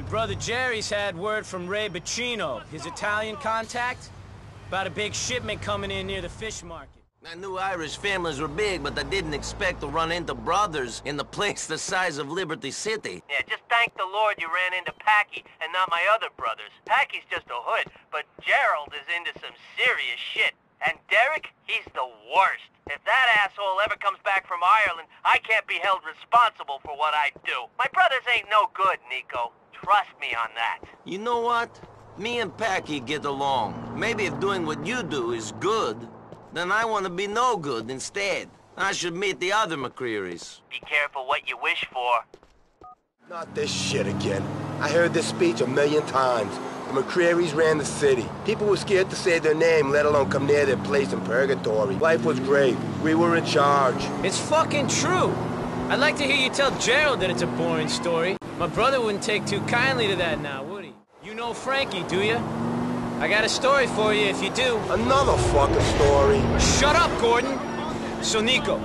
My brother Jerry's had word from Ray Bacino, his Italian contact, about a big shipment coming in near the fish market. I knew Irish families were big, but I didn't expect to run into brothers in the place the size of Liberty City. Yeah, just thank the Lord you ran into Packie and not my other brothers. Packie's just a hood, but Gerald is into some serious shit. And Derek, he's the worst. If that asshole ever comes back from Ireland, I can't be held responsible for what I do. My brothers ain't no good, Niko. Trust me on that. You know what? Me and Packie get along. Maybe if doing what you do is good, then I want to be no good instead. I should meet the other McRearys. Be careful what you wish for. Not this shit again. I heard this speech 1,000,000 times. The McRearys ran the city. People were scared to say their name, let alone come near their place in purgatory. Life was great. We were in charge. It's fucking true. I'd like to hear you tell Gerald that it's a boring story. My brother wouldn't take too kindly to that now, would he? You know Frankie, do you? I got a story for you if you do. Another fucking story. Shut up, Gordon. So, Niko,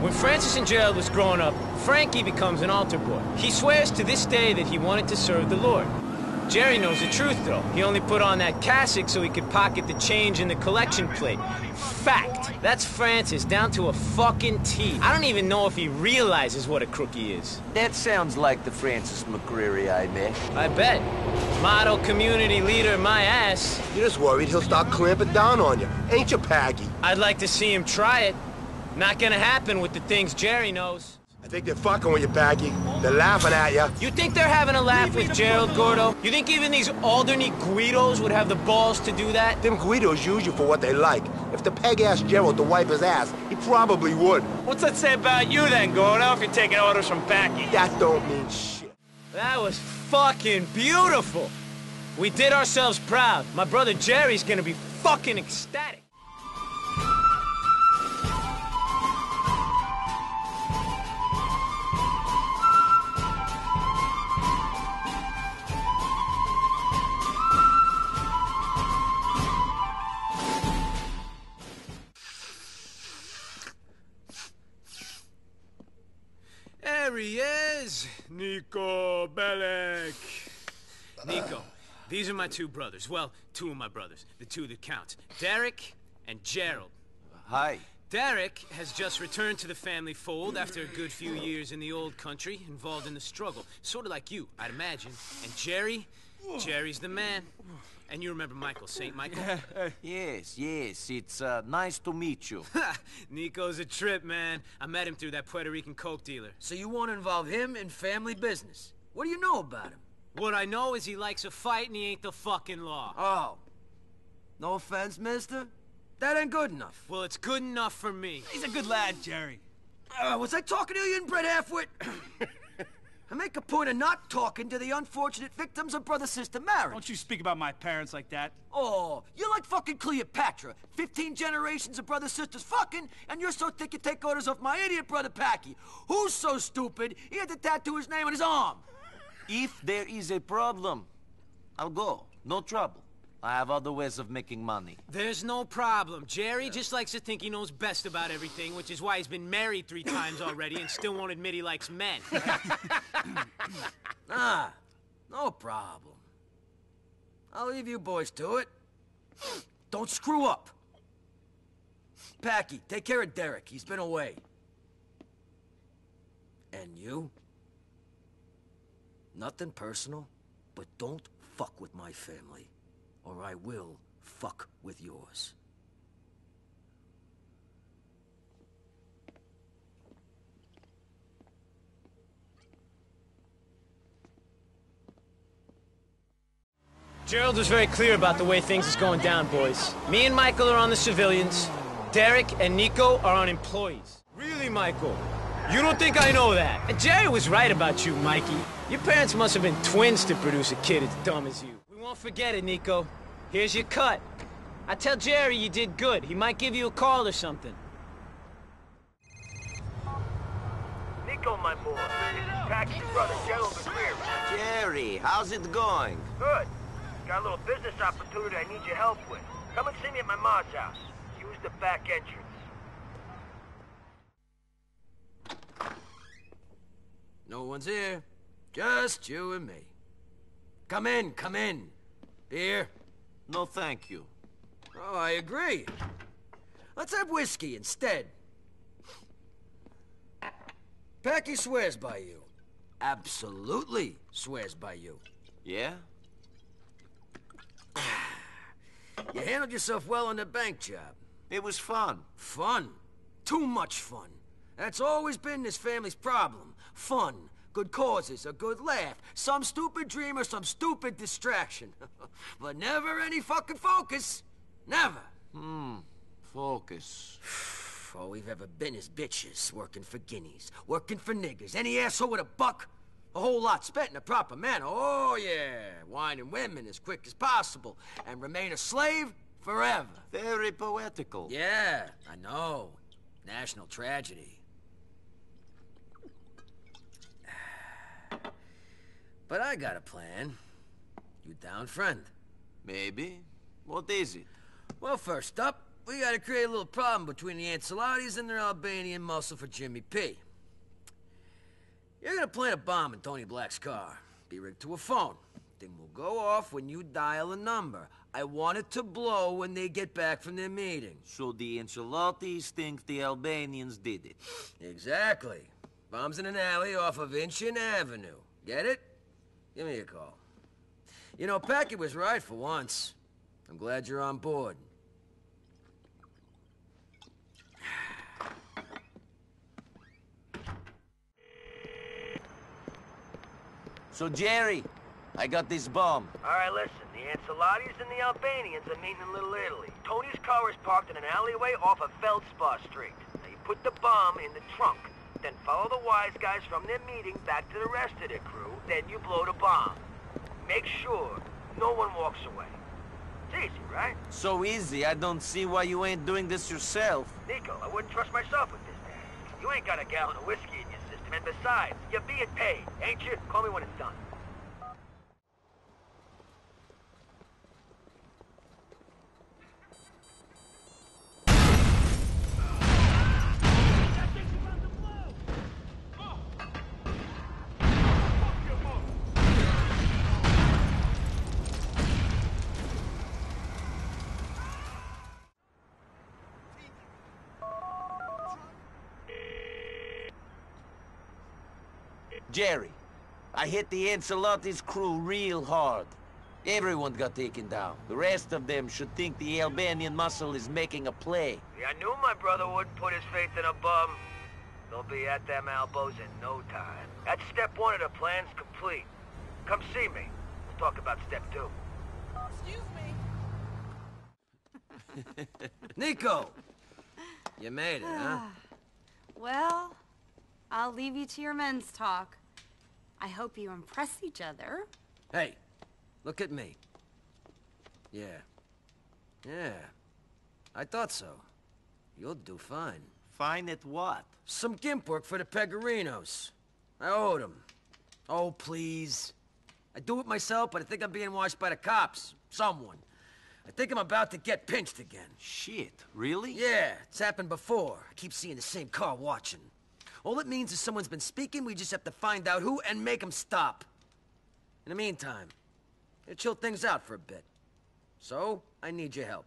when Francis and Gerald was growing up, Frankie becomes an altar boy. He swears to this day that he wanted to serve the Lord. Jerry knows the truth, though. He only put on that cassock so he could pocket the change in the collection plate. Fact. That's Francis, down to a fucking T. I don't even know if he realizes what a crook he is. That sounds like the Francis McReary I met. I bet. Motto community leader, my ass. You're just worried he'll start clamping down on you. Ain't you, Packie? I'd like to see him try it. Not gonna happen with the things Jerry knows. I think they're fucking with you, Packie. They're laughing at you. You think they're having a laugh with Gerald, Gordo? You think even these Alderney Guidos would have the balls to do that? Them Guidos use you for what they like. If the peg asked Gerald to wipe his ass, he probably would. What's that say about you then, Gordo, if you're taking orders from Packie? That don't mean shit. That was fucking beautiful. We did ourselves proud. My brother Jerry's gonna be fucking ecstatic. He is Niko Bellic. Niko, these are my two brothers. Well, two of my brothers, the two that count, Derek and Gerald. Hi. Derek has just returned to the family fold after a good few years in the old country, involved in the struggle, sort of like you, I'd imagine. And Jerry's the man. And you remember Michael, St. Michael? Yes, it's nice to meet you. Niko's a trip, man. I met him through that Puerto Rican coke dealer. So you want to involve him in family business? What do you know about him? What I know is he likes a fight and he ain't the fucking law. Oh. No offense, mister. That ain't good enough. Well, it's good enough for me. He's a good lad, Jerry. Was I talking to you, inbred halfwit? I make a point of not talking to the unfortunate victims of brother-sister marriage. Don't you speak about my parents like that. Oh, you're like fucking Cleopatra. 15 generations of brother-sisters fucking, and you're so thick you take orders off my idiot brother Packie, who's so stupid he had to tattoo his name on his arm. If there is a problem, I'll go. No trouble. I have other ways of making money. There's no problem. Jerry just likes to think he knows best about everything, which is why he's been married 3 times already and still won't admit he likes men. Ah, no problem. I'll leave you boys to it. Don't screw up. Packie, take care of Derek. He's been away. And you? Nothing personal, but don't fuck with my family. Or I will fuck with yours. Gerald was very clear about the way things is going down, boys. Me and Michael are on the civilians. Derek and Niko are on employees. Really, Michael? You don't think I know that? And Jerry was right about you, Mikey. Your parents must have been twins to produce a kid as dumb as you. We won't forget it, Niko. Here's your cut. I tell Jerry you did good. He might give you a call or something. Niko, my boy. This is Packie's brother, Gerald McReary. Jerry, how's it going? Good. Got a little business opportunity I need your help with. Come and see me at my mom's house. Use the back entrance. No one's here. Just you and me. Come in, come in. Beer? No, thank you. Oh, I agree. Let's have whiskey instead. Packie swears by you. Absolutely swears by you. Yeah? You handled yourself well on the bank job. It was fun. Fun? Too much fun. That's always been this family's problem. Fun. Good causes, a good laugh, some stupid dream or some stupid distraction. But never any fucking focus. Never. Focus. All we've ever been is bitches, working for guineas, working for niggas. Any asshole with a buck? A whole lot spent in a proper manner. Oh, yeah. Wine and women as quick as possible. And remain a slave forever. Very poetical. Yeah, I know. National tragedy. But I got a plan. You down, friend? Maybe. What is it? Well, first up, we gotta create a little problem between the Ancelottis and their Albanian muscle for Jimmy P. You're gonna plant a bomb in Tony Black's car. Be rigged to a phone. Thing will go off when you dial a number. I want it to blow when they get back from their meeting. So the Ancelottis think the Albanians did it. Exactly. Bomb's in an alley off of Inchin Avenue. Get it? Give me a call. You know, Packie was right for once. I'm glad you're on board. So, Jerry, I got this bomb. All right, listen. The Ancelottis and the Albanians are meeting in Little Italy. Tony's car is parked in an alleyway off of Feldspar Street. Now, you put the bomb in the trunk. Then follow the wise guys from their meeting back to the rest of their crew. Then you blow the bomb. Make sure no one walks away. It's easy, right? So easy, I don't see why you ain't doing this yourself. Niko, I wouldn't trust myself with this thing. You ain't got a gallon of whiskey in your system, and besides, you're being paid, ain't you? Call me when it's done. Jerry, I hit the Ancelotti's crew real hard. Everyone got taken down. The rest of them should think the Albanian muscle is making a play. Yeah, I knew my brother wouldn't put his faith in a bum. They'll be at them elbows in no time. That's step one of the plan's complete. Come see me. We'll talk about step two. Excuse me. Niko, you made it, huh? Well, I'll leave you to your men's talk. I hope you impress each other. Hey, look at me. Yeah. Yeah. I thought so. You'll do fine. Fine at what? Some gimp work for the Pegorinos. I owed them. Oh, please. I do it myself, but I think I'm being watched by the cops. Someone. I think I'm about to get pinched again. Shit, really? Yeah, it's happened before. I keep seeing the same car watching. All it means is someone's been speaking, we just have to find out who and make them stop. In the meantime, it'll chill things out for a bit. So, I need your help.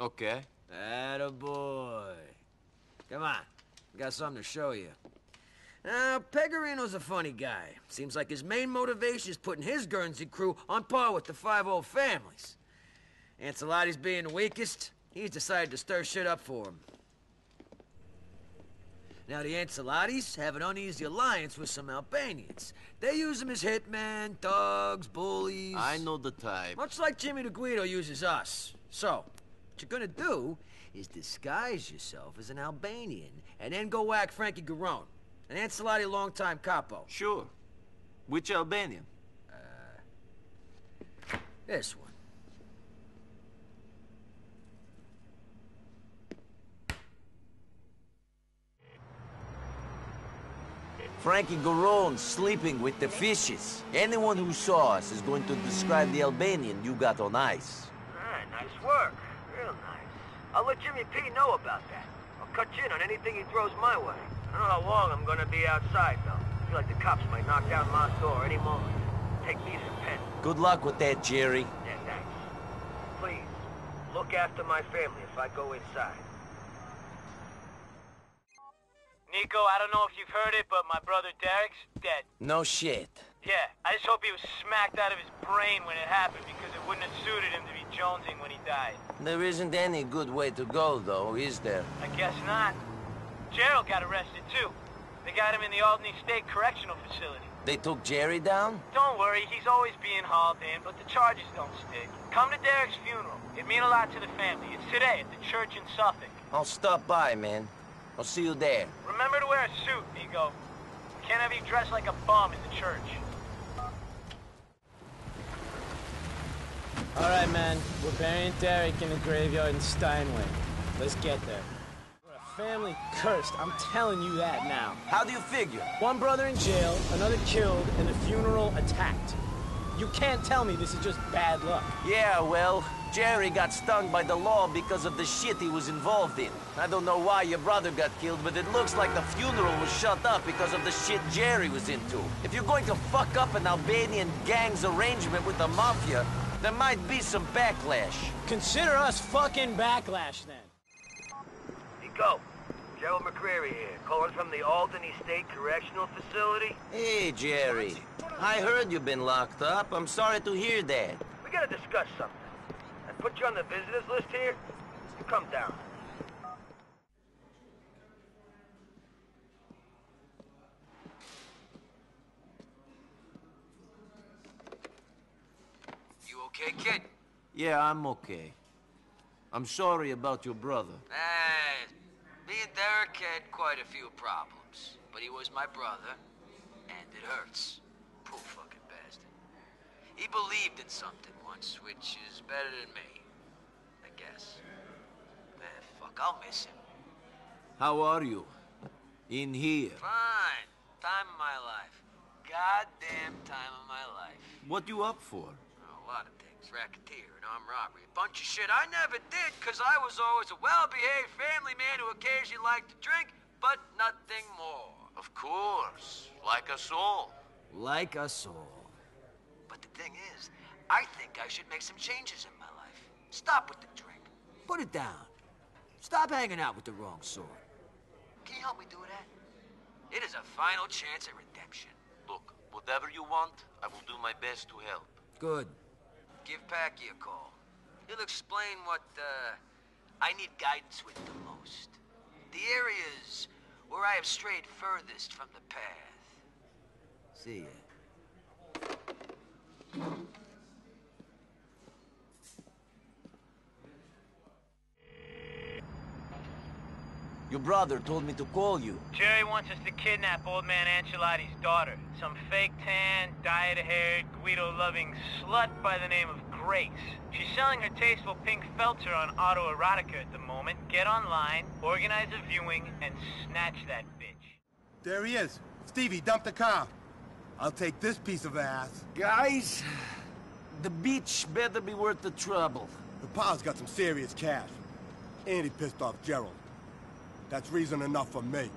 Okay. Attaboy. Come on, we got something to show you. Now, Pegorino's a funny guy. Seems like his main motivation is putting his Guernsey crew on par with the five old families. Ancelotti's being the weakest, he's decided to stir shit up for him. Now, the Ancelottis have an uneasy alliance with some Albanians. They use them as hitmen, thugs, bullies. I know the type. Much like Jimmy DeGuido uses us. So, what you're gonna do is disguise yourself as an Albanian and then go whack Frankie Garone, an Ancelotti longtime capo. Sure. Which Albanian? This one. Frankie Garone sleeping with the fishes. Anyone who saw us is going to describe the Albanian you got on ice. Alright, nice work. Real nice. I'll let Jimmy P know about that. I'll cut you in on anything he throws my way. I don't know how long I'm gonna be outside, though. I feel like the cops might knock down my door any moment. Take me to the pen. Good luck with that, Jerry. Yeah, thanks. Please, look after my family if I go inside. Niko, I don't know if you've heard it, but my brother Derek's dead. No shit. Yeah, I just hope he was smacked out of his brain when it happened, because it wouldn't have suited him to be jonesing when he died. There isn't any good way to go, though, is there? I guess not. Gerald got arrested, too. They got him in the Alderney State Correctional Facility. They took Jerry down? Don't worry, he's always being hauled in, but the charges don't stick. Come to Derek's funeral. It means a lot to the family. It's today at the church in Suffolk. I'll stop by, man. I'll see you there. Remember to wear a suit, Niko. We can't have you dressed like a bum in the church. All right, man. We're burying Derek in the graveyard in Steinway. Let's get there. We're a family cursed. I'm telling you that now. How do you figure? One brother in jail, another killed, and the funeral attacked. You can't tell me this is just bad luck. Yeah, well, Jerry got stung by the law because of the shit he was involved in. I don't know why your brother got killed, but it looks like the funeral was shut up because of the shit Jerry was into. If you're going to fuck up an Albanian gang's arrangement with the mafia, there might be some backlash. Consider us fucking backlash, then. Niko, Gerald McReary here, calling from the Alderney State Correctional Facility. Hey, Jerry. I heard you've been locked up. I'm sorry to hear that. We gotta discuss something. I put you on the visitors list here. You come down. You okay, kid? Yeah, I'm okay. I'm sorry about your brother. Hey, me and Derek had quite a few problems, but he was my brother, and it hurts. Poor fucking bastard. He believed in something once, which is better than me, I guess. Man, fuck, I'll miss him. How are you? In here? Fine. Time of my life. Goddamn time of my life. What you up for? Oh, a lot of things. Racketeer and armed robbery. A bunch of shit I never did, because I was always a well-behaved family man who occasionally liked to drink, but nothing more. Of course. Like us all. Like us all. But the thing is, I think I should make some changes in my life. Stop with the drink. Put it down. Stop hanging out with the wrong sort. Can you help me do that? It is a final chance at redemption. Look, whatever you want, I will do my best to help. Good. Give Packie a call. He'll explain what, I need guidance with the most. The areas where I have strayed furthest from the path. See ya. Your brother told me to call you. Jerry wants us to kidnap old man Ancelotti's daughter. Some fake tan, dyed-haired, Guido-loving slut by the name of Grace. She's selling her tasteful pink felter on auto-erotica at the moment. Get online, organize a viewing, and snatch that bitch. There he is. Stevie, dump the car. I'll take this piece of ass. Guys, the beach better be worth the trouble. The pa's got some serious cash. And he pissed off Gerald. That's reason enough for me.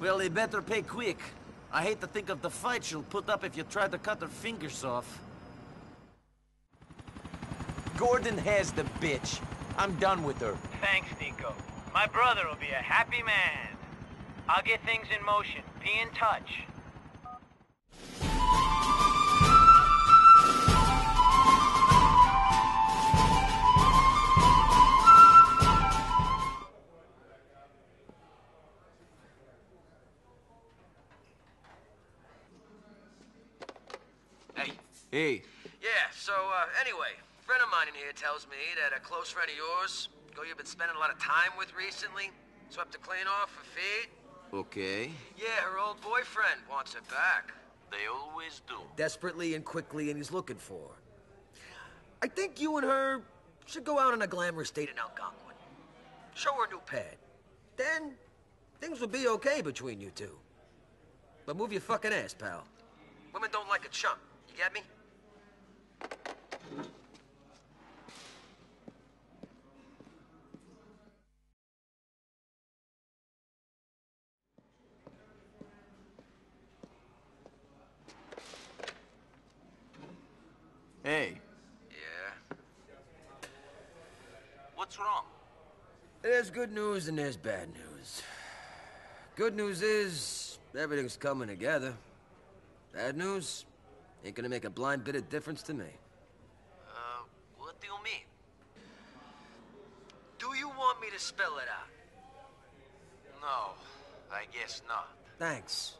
Well, he better pay quick. I hate to think of the fight she'll put up if you try to cut her fingers off. Gordon has the bitch. I'm done with her. Thanks, Niko. My brother will be a happy man. I'll get things in motion. Be in touch. Hey. Yeah, so, anyway, a friend of mine in here tells me that a close friend of yours, who you've been spending a lot of time with recently, swept the clean off her feet. Okay. Yeah, her old boyfriend wants her back. They always do. Desperately and quickly, and he's looking for her. I think you and her should go out on a glamorous date in Algonquin. Show her a new pad. Then, things will be okay between you two. But move your fucking ass, pal. Women don't like a chump. You get me? What's wrong? There's good news and there's bad news. Good news is everything's coming together. Bad news ain't gonna make a blind bit of difference to me. What do you mean? Do you want me to spell it out? No, I guess not. Thanks.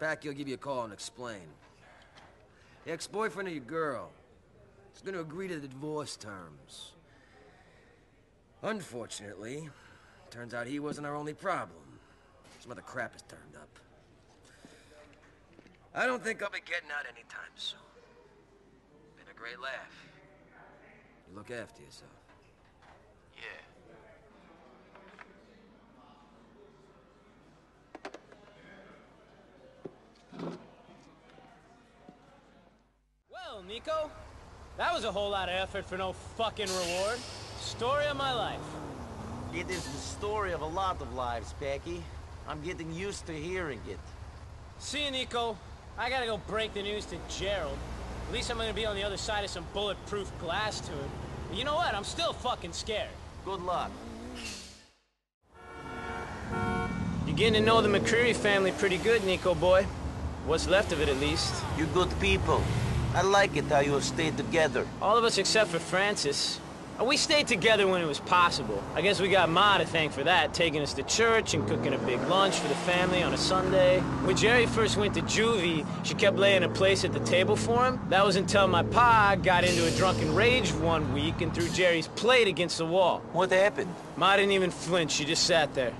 Packie will give you a call and explain. The ex-boyfriend of your girl is going to agree to the divorce terms. Unfortunately, turns out he wasn't our only problem. Some other crap has turned up. I don't think I'll be getting out anytime soon. Been a great laugh. You look after yourself. Yeah. Well, Niko, that was a whole lot of effort for no fucking reward. Story of my life. It is the story of a lot of lives, Packie. I'm getting used to hearing it. See you, Niko. I gotta go break the news to Gerald. At least I'm gonna be on the other side of some bulletproof glass to him. But you know what? I'm still fucking scared. Good luck. You're getting to know the McReary family pretty good, Niko boy. What's left of it, at least. You're good people. I like it how you have stayed together. All of us except for Francis. We stayed together when it was possible. I guess we got Ma to thank for that, taking us to church and cooking a big lunch for the family on a Sunday. When Jerry first went to juvie, she kept laying a place at the table for him. That was until my pa got into a drunken rage one week and threw Jerry's plate against the wall. What happened? Ma didn't even flinch, she just sat there.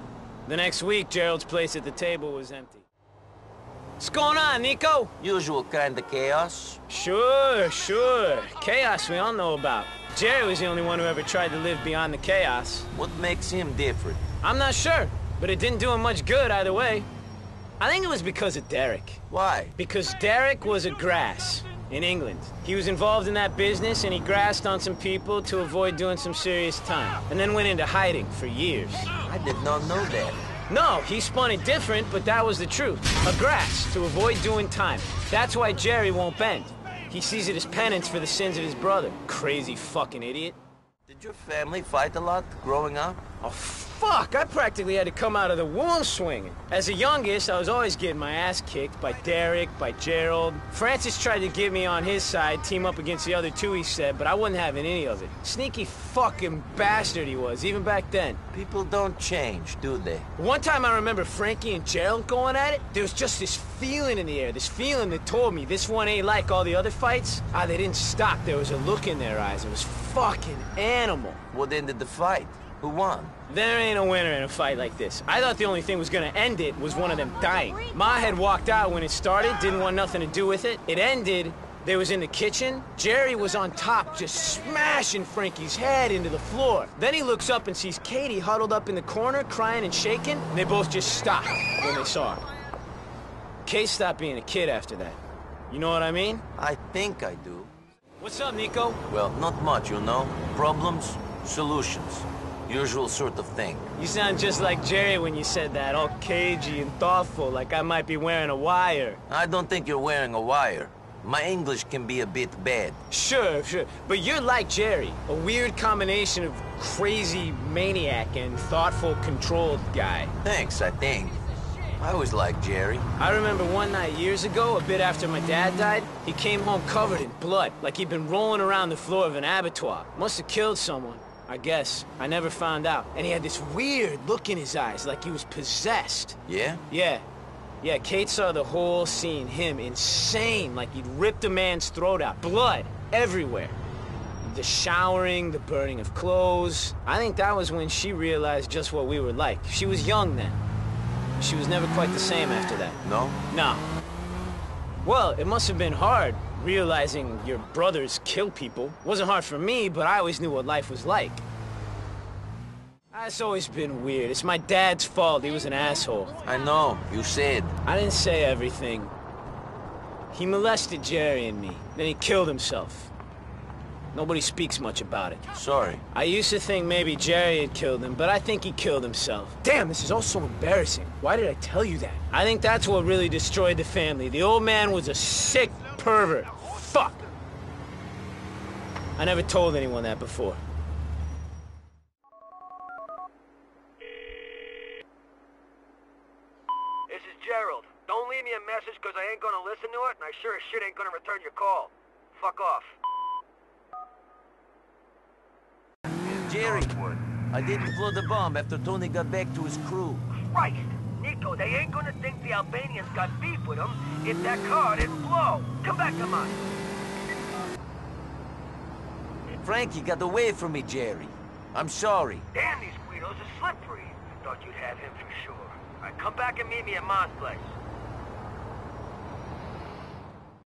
The next week, Gerald's place at the table was empty. What's going on, Niko? Usual kind of chaos. Sure. Chaos we all know about. Jerry was the only one who ever tried to live beyond the chaos. What makes him different? I'm not sure, but it didn't do him much good either way. I think it was because of Derek. Why? Because Derek was a grass in England. He was involved in that business and he grassed on some people to avoid doing some serious time. And then went into hiding for years. I did not know that. No, he spun it different, but that was the truth. A grass to avoid doing time. That's why Jerry won't bend. He sees it as penance for the sins of his brother. Crazy fucking idiot. Did your family fight a lot growing up? Oh, fuck! I practically had to come out of the womb swinging. As the youngest, I was always getting my ass kicked by Derek, by Gerald. Francis tried to get me on his side, team up against the other two, he said, but I wasn't having any of it. Sneaky fucking bastard he was, even back then. People don't change, do they? One time I remember Frankie and Gerald going at it. There was just this feeling in the air, this feeling that told me this one ain't like all the other fights. They didn't stop. There was a look in their eyes. It was fucking animal. What ended the fight? Who won? There ain't a winner in a fight like this. I thought the only thing was gonna end it was one of them dying. Ma had walked out when it started, didn't want nothing to do with it. It ended, they was in the kitchen. Jerry was on top, just smashing Frankie's head into the floor. Then he looks up and sees Katie huddled up in the corner, crying and shaking, and they both just stopped when they saw her. Kay stopped being a kid after that. You know what I mean? I think I do. What's up, Niko? Well, not much, you know. Problems, solutions. Usual sort of thing. You sound just like Jerry when you said that, all cagey and thoughtful, like I might be wearing a wire. I don't think you're wearing a wire. My English can be a bit bad. Sure. But you're like Jerry, a weird combination of crazy maniac and thoughtful, controlled guy. Thanks, I think. I was like Jerry. I remember one night years ago, a bit after my dad died, he came home covered in blood, like he'd been rolling around the floor of an abattoir. Must have killed someone. I guess. I never found out. And he had this weird look in his eyes, like he was possessed. Yeah? Yeah, Kate saw the whole scene. Him insane, like he'd ripped a man's throat out. Blood everywhere. The showering, the burning of clothes. I think that was when she realized just what we were like. She was young then. She was never quite the same after that. No? No. Well, it must have been hard. Realizing your brothers kill people wasn't hard for me, but I always knew what life was like. It's always been weird. It's my dad's fault. He was an asshole. I know. You said. I didn't say everything. He molested Jerry and me. Then he killed himself. Nobody speaks much about it. Sorry. I used to think maybe Jerry had killed him, but I think he killed himself. Damn, this is all so embarrassing. Why did I tell you that? I think that's what really destroyed the family. The old man was a sick pervert. Fuck! I never told anyone that before. Gerald. Don't leave me a message because I ain't gonna listen to it, and I sure as shit ain't gonna return your call. Fuck off. Jerry, I didn't blow the bomb after Tony got back to his crew. Christ! Niko, they ain't gonna think the Albanians got beef with them if that car didn't blow. Come back to mine. Frankie got away from me, Jerry. I'm sorry. Damn, these guidos are slippery. Thought you'd have him for sure. All right, come back and meet me at Mom's place.